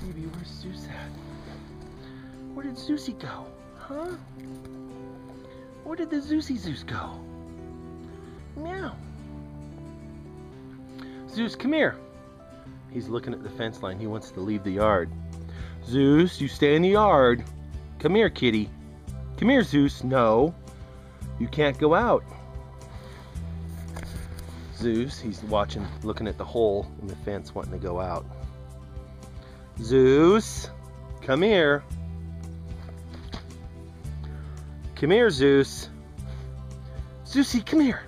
Phoebe, where's Zeus at? Where did Zeusy go? Huh? Where did the Zeusy Zeus go? Meow. Zeus, come here. He's looking at the fence line. He wants to leave the yard. Zeus, you stay in the yard. Come here, kitty. Come here, Zeus. No, you can't go out. Zeus, he's watching, looking at the hole in the fence, wanting to go out. Zeus, come here. Come here, Zeus. Zeusy, come here.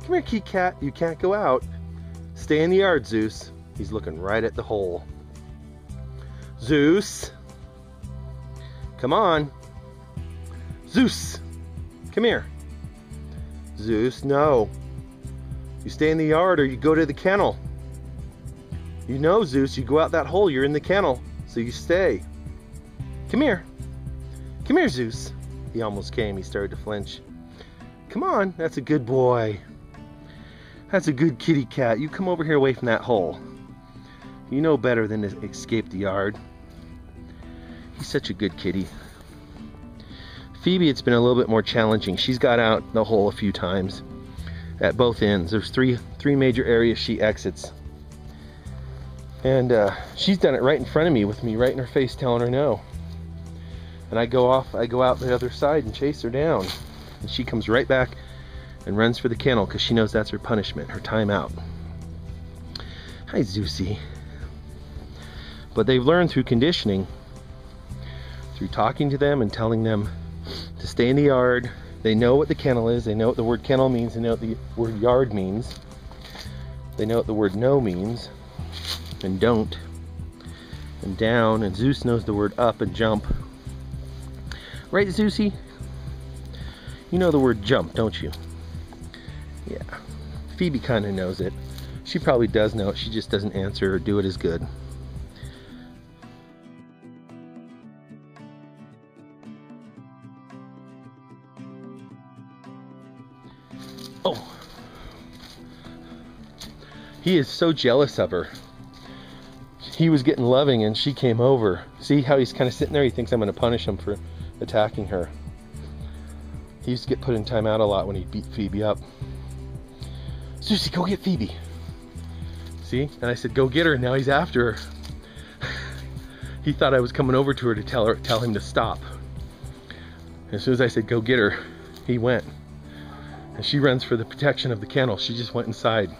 Come here, kitty cat. You can't go out. Stay in the yard, Zeus. He's looking right at the hole. Zeus, come on. Zeus, come here. Zeus, no. You stay in the yard or you go to the kennel. You know, Zeus, you go out that hole, you're in the kennel, so you stay. Come here. Come here, Zeus. He almost came, he started to flinch. Come on, that's a good boy. That's a good kitty cat. You come over here away from that hole. You know better than to escape the yard. He's such a good kitty. Phoebe, it's been a little bit more challenging. She's got out the hole a few times. At both ends, there's three major areas she exits, and she's done it right in front of me, with me right in her face, telling her no. And I go out the other side and chase her down, and she comes right back and runs for the kennel because she knows that's her punishment, her time out. Hi, Zeusy. But they've learned through conditioning, through talking to them and telling them to stay in the yard. They know what the kennel is, they know what the word kennel means, they know what the word yard means, they know what the word no means, and don't, and down, and Zeus knows the word up and jump. Right, Zeusy? You know the word jump, don't you? Yeah. Phoebe kind of knows it. She probably does know it, she just doesn't answer or do it as good. Oh, he is so jealous of her. He was getting loving and she came over. See how he's kind of sitting there? He thinks I'm going to punish him for attacking her. He used to get put in timeout a lot when he beat Phoebe up. Zeusy, go get Phoebe. See? And I said, go get her. And now he's after her. He thought I was coming over to her to tell him to stop. As soon as I said, go get her, he went. And she runs for the protection of the kennel. She just went inside.